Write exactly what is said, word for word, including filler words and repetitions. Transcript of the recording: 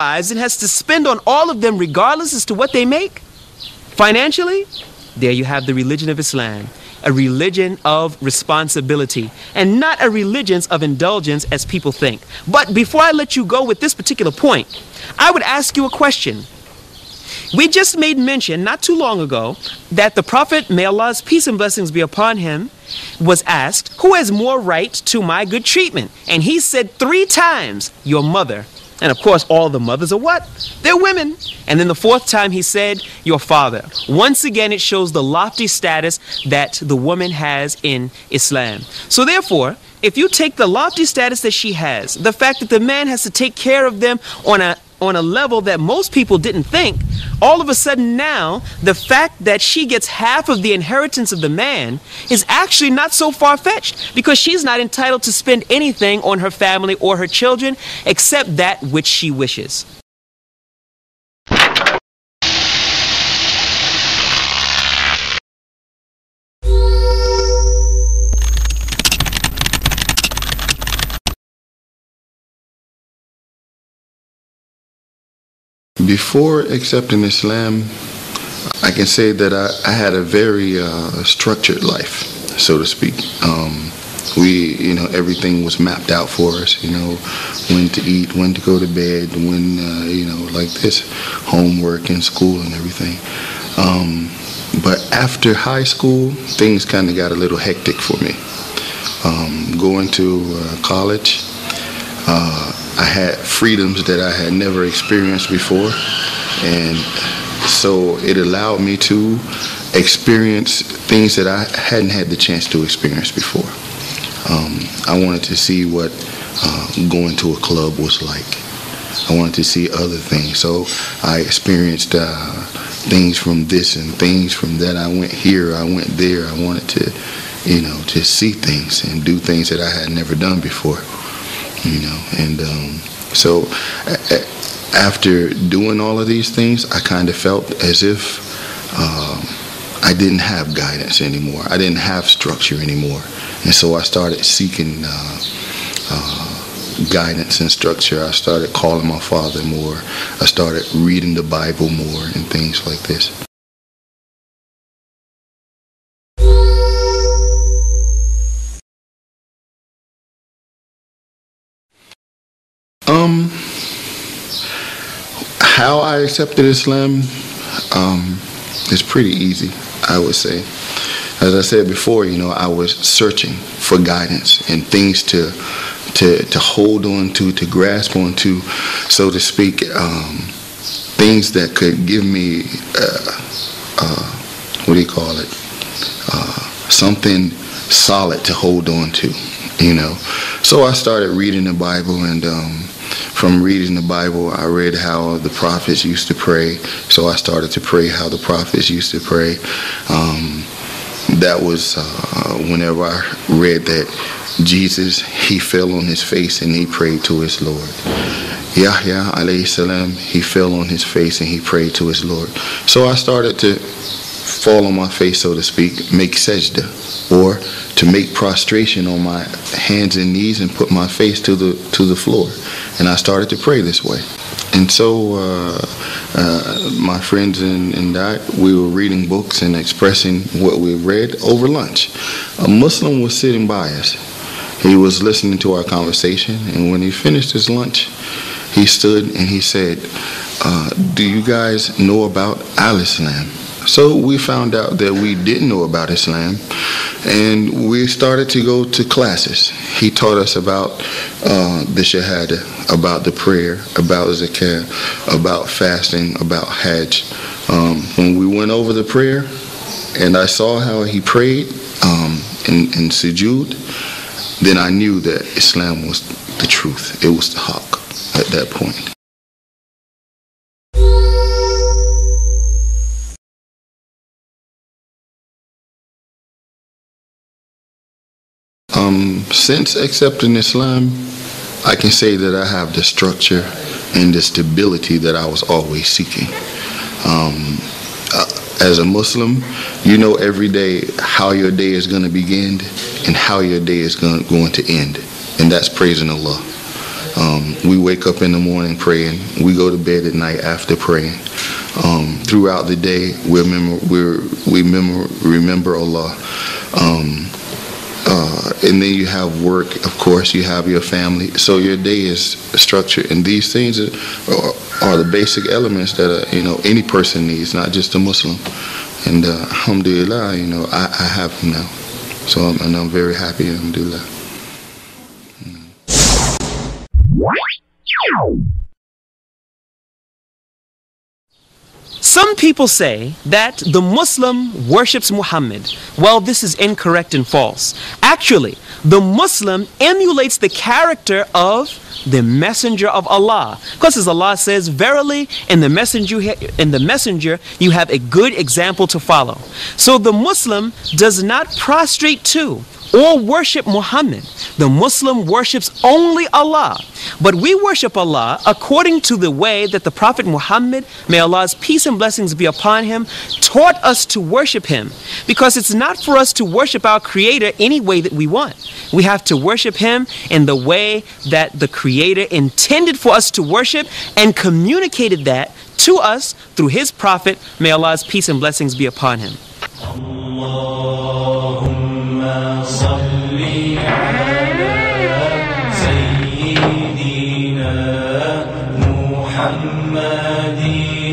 and has to spend on all of them regardless as to what they make financially. There you have the religion of Islam, a religion of responsibility and not a religion of indulgence as people think. But before I let you go with this particular point, I would ask you a question. We just made mention not too long ago that the Prophet, may Allah's peace and blessings be upon him, was asked, who has more right to my good treatment? And he said three times, your mother. And of course, all the mothers are what? They're women. And then the fourth time he said, your father. Once again, it shows the lofty status that the woman has in Islam. So therefore, if you take the lofty status that she has, the fact that the man has to take care of them on a on a level that most people didn't think, all of a sudden now, the fact that she gets half of the inheritance of the man is actually not so far-fetched, because she's not entitled to spend anything on her family or her children except that which she wishes. Before accepting Islam, I can say that I, I had a very uh, structured life, so to speak. Um, we, you know, everything was mapped out for us. You know, when to eat, when to go to bed, when, uh, you know, like this, homework and school and everything. Um, but after high school, things kind of got a little hectic for me. Um, going to uh, college. Uh, I had freedoms that I had never experienced before, and so it allowed me to experience things that I hadn't had the chance to experience before. Um, I wanted to see what uh, going to a club was like. I wanted to see other things, so I experienced uh, things from this and things from that. I went here, I went there. I wanted to, you know, just see things and do things that I had never done before. You know, and um, so after doing all of these things, I kind of felt as if um, I didn't have guidance anymore. I didn't have structure anymore. And so I started seeking uh, uh, guidance and structure. I started calling my father more. I started reading the Bible more and things like this. Um, how I accepted Islam um, is pretty easy, I would say. As I said before, you know, I was searching for guidance and things to to to hold on to, to grasp on to, so to speak, um, things that could give me uh, uh, what do you call it? Uh, something solid to hold on to, you know. So I started reading the Bible, and um, from reading the Bible, I read how the prophets used to pray. So I started to pray how the prophets used to pray. Um, that was uh, whenever I read that Jesus, he fell on his face and he prayed to his Lord. Yahya, alayhi salam, he fell on his face and he prayed to his Lord. So I started to fall on my face, so to speak, make sajda, or to make prostration on my hands and knees and put my face to the to the floor. And I started to pray this way. And so uh, uh, my friends and, and I, we were reading books and expressing what we read over lunch. A Muslim was sitting by us. He was listening to our conversation, and when he finished his lunch, he stood and he said, uh, do you guys know about Al Islam? So we found out that we didn't know about Islam, and we started to go to classes. He taught us about uh, the shahada, about the prayer, about zakah, about fasting, about hajj. Um, when we went over the prayer, and I saw how he prayed um, in, in sujood, then I knew that Islam was the truth. It was the haqq at that point. Um, since accepting Islam, I can say that I have the structure and the stability that I was always seeking. Um, uh, as a Muslim, you know every day how your day is going to begin and how your day is going to end, and that's praising Allah. Um, we wake up in the morning praying. We go to bed at night after praying. Um, throughout the day, we're memor- we're, we memor- remember Allah. Um, uh, and then you have work, of course. You have your family. So your day is structured. And these things are, are the basic elements that are, you know, any person needs, not just a Muslim. And uh, alhamdulillah, you know, I, I have them now. So I'm, and I'm very happy, alhamdulillah. Some people say that the Muslim worships Muhammad. Well, this is incorrect and false. Actually, the Muslim emulates the character of the Messenger of Allah. Because as Allah says, verily, in the messenger, in the messenger you have a good example to follow. So the Muslim does not prostrate to or worship Muhammad. The Muslim worships only Allah. But we worship Allah according to the way that the Prophet Muhammad, may Allah's peace and blessings be upon him, taught us to worship him. Because it's not for us to worship our Creator any way that we want. We have to worship him in the way that the Creator intended for us to worship and communicated that to us through his Prophet, may Allah's peace and blessings be upon him. صلي على سيدنا محمد